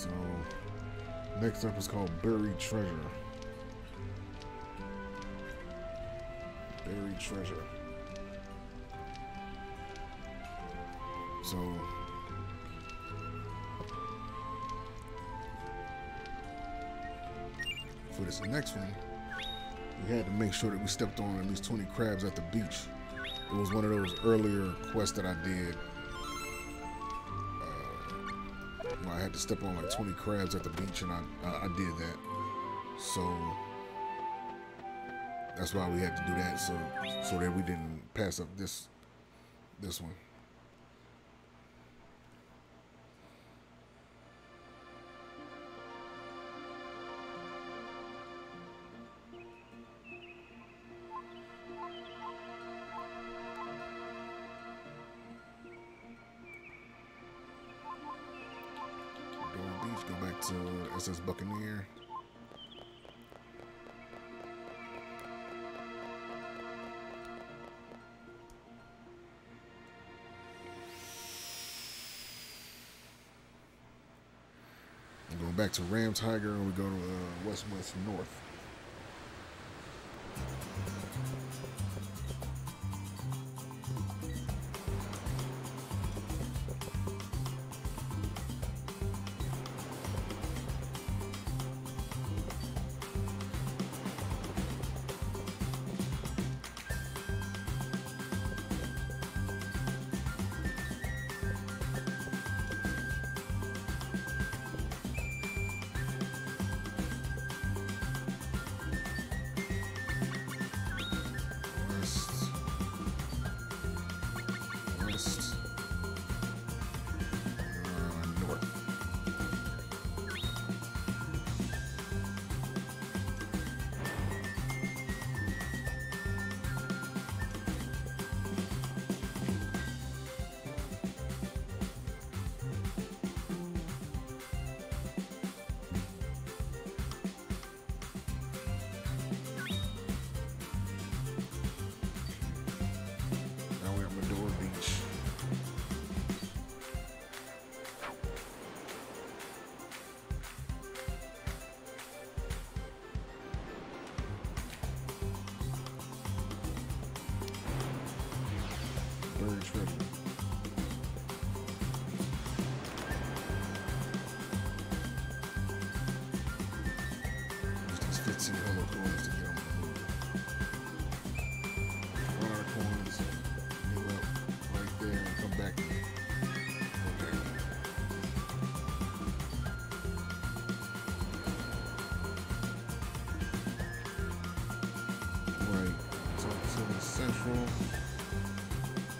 So next up is called Buried Treasure. Buried Treasure. So for this next one, we had to make sure that we stepped on at least 20 crabs at the beach. It was one of those earlier quests that I did. I had to step on like 20 crabs at the beach, and I did that. So that's why we had to do that, so that we didn't pass up this one. Go back to SS Buccaneer. And going back to Ram Tiger, and we go to West North.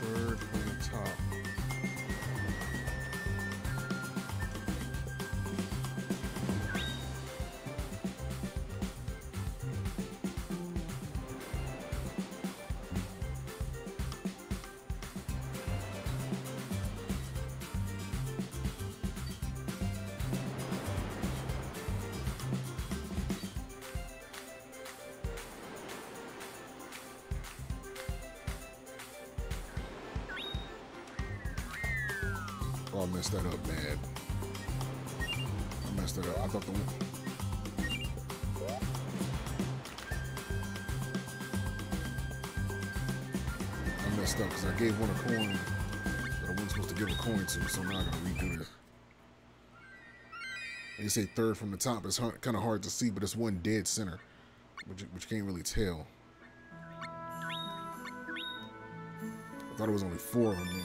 Third from the top. I messed that up bad. I messed it up. I thought the one. I messed up because I gave one a coin that I wasn't supposed to give a coin to, so I'm not going to redo this. They say third from the top. It's kind of hard to see, but it's one dead center, which you can't really tell. I thought it was only four of them there.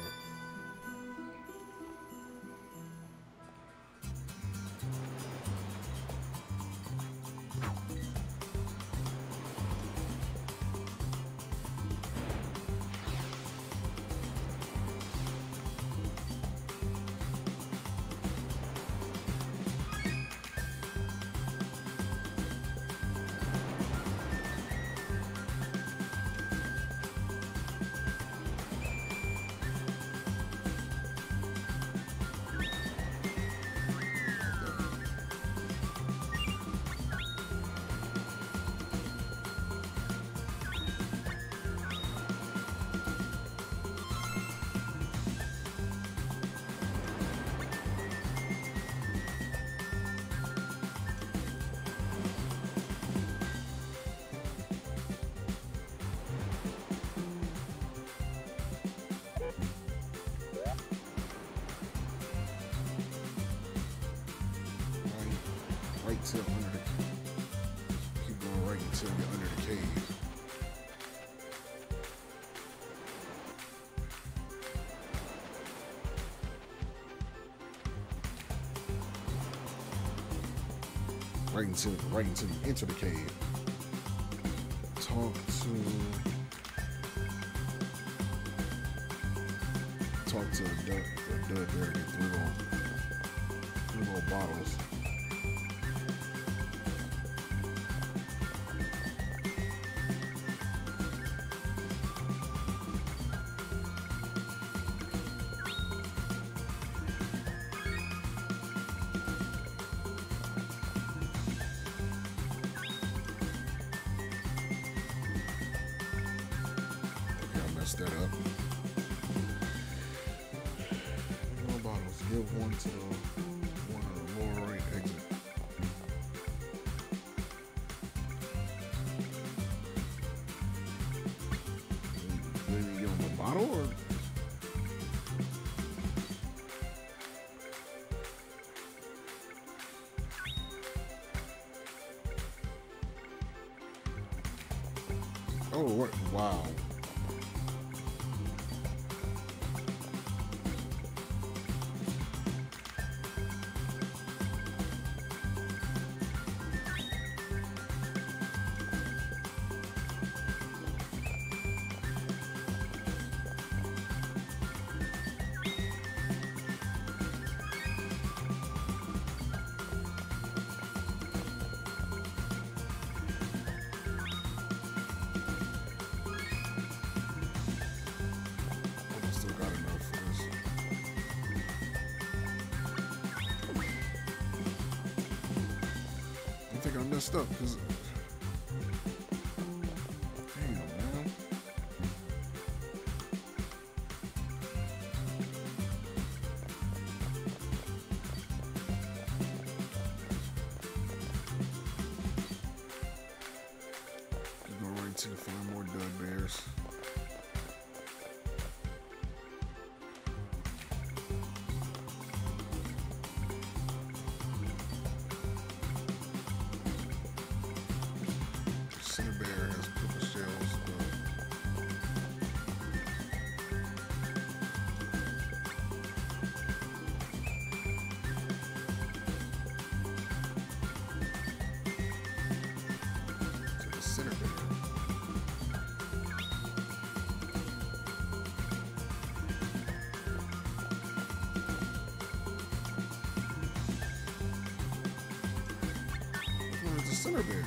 right till under the cave. Keep going right until you're under the cave. Right until you enter the cave. Talk to the duck there and get little bottles. That up. More bottles. Give one to the lower right exit. Maybe give them a bottle or oh, what? Wow. I messed up because damn, man. Just go right to find more dud bears. Center bear.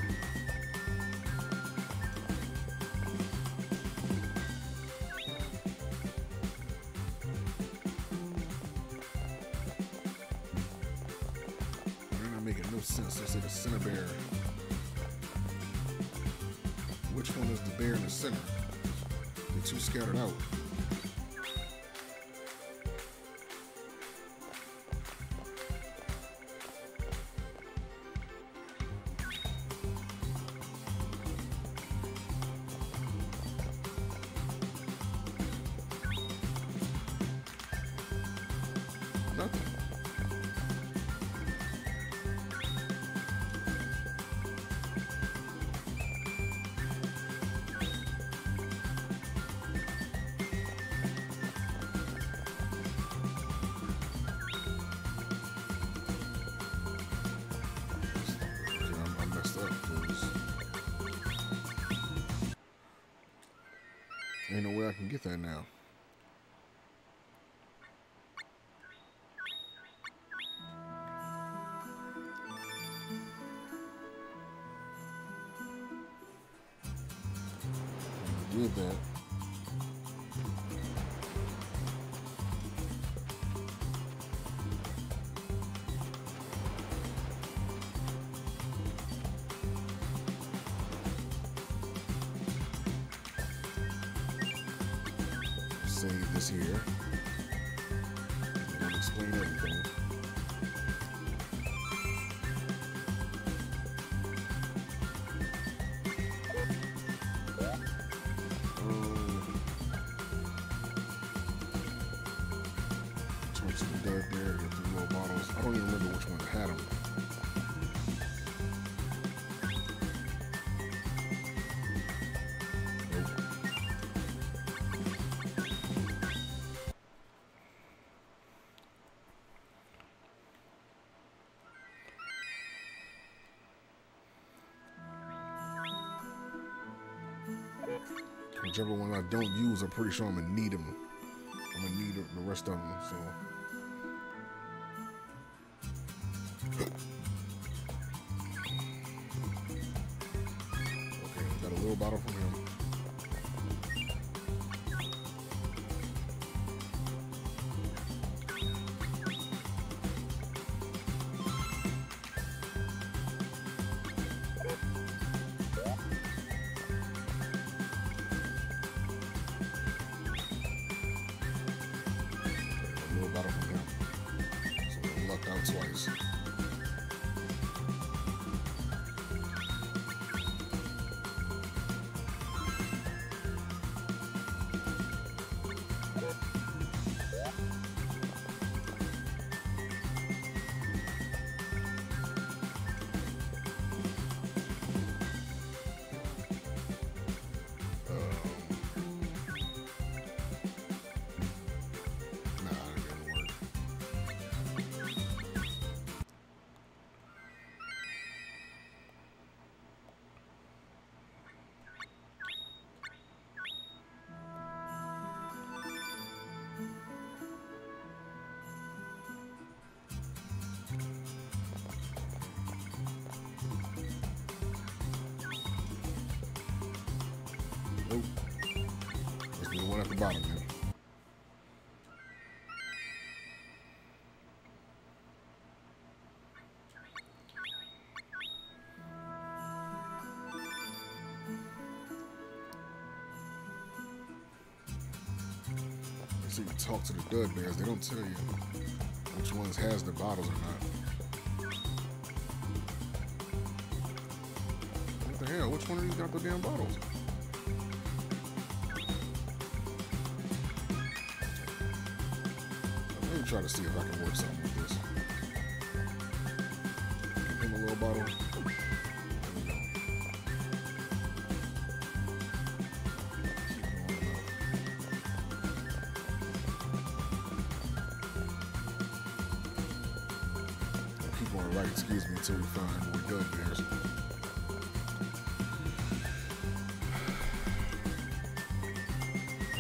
They're not making no sense. I say the center bear. Which one is the bear in the center? They're too scattered out. Ain't no way I can get that now. I did that. Save this here. I'll explain everything. Switch to the dirt there, get the little bottles. I don't even remember which one had them. Whichever one I don't use, I'm pretty sure I'm gonna need them. I'm gonna need the rest of them, so. Okay, got a little bottle from him. Bottom here. So you talk to the dud bears, they don't tell you which ones has the bottles or not. What the hell? Which one of these got the damn bottles? Try to see if I can work something with this. Give him a little bottle. There we go. I'll keep on right, excuse me, until we find more dove bears.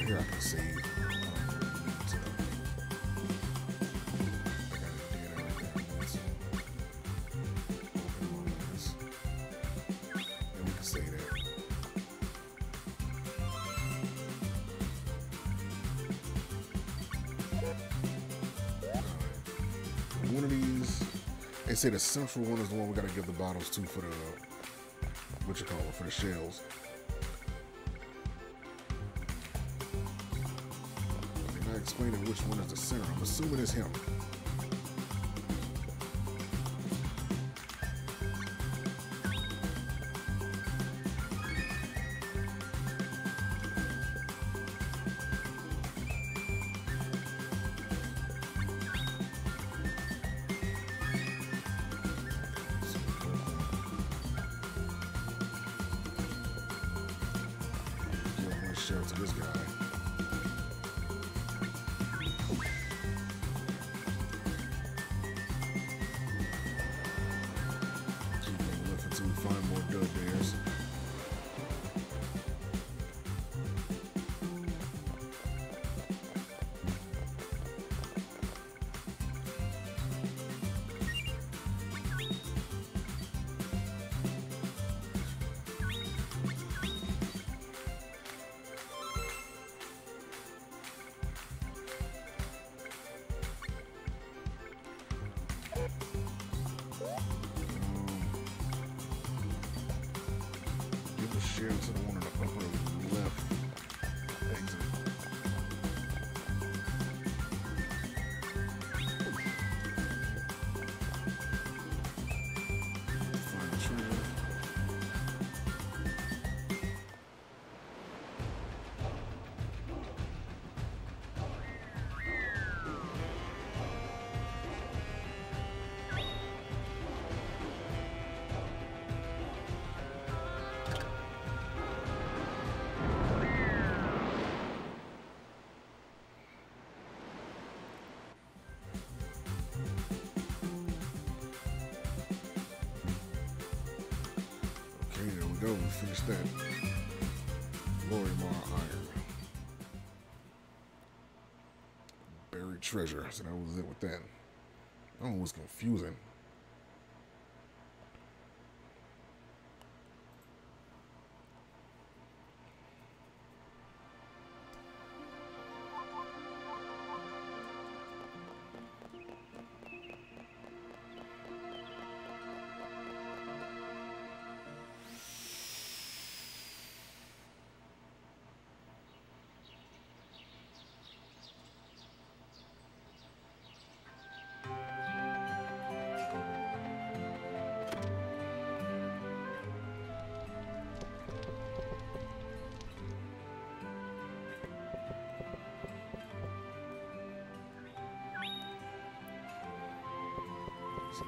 Here I can save. Say the central one is the one we gotta give the bottles to for the for the shells. I'm not explaining which one is the center. I'm assuming it's him. Go, we finished that. Glory Maw Iron. Buried treasure. So that was it with that. That one was confusing.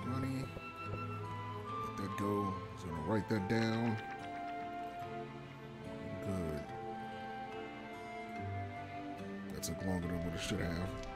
Money. Let that go. Just gonna write that down. Good. That took longer than what it should have.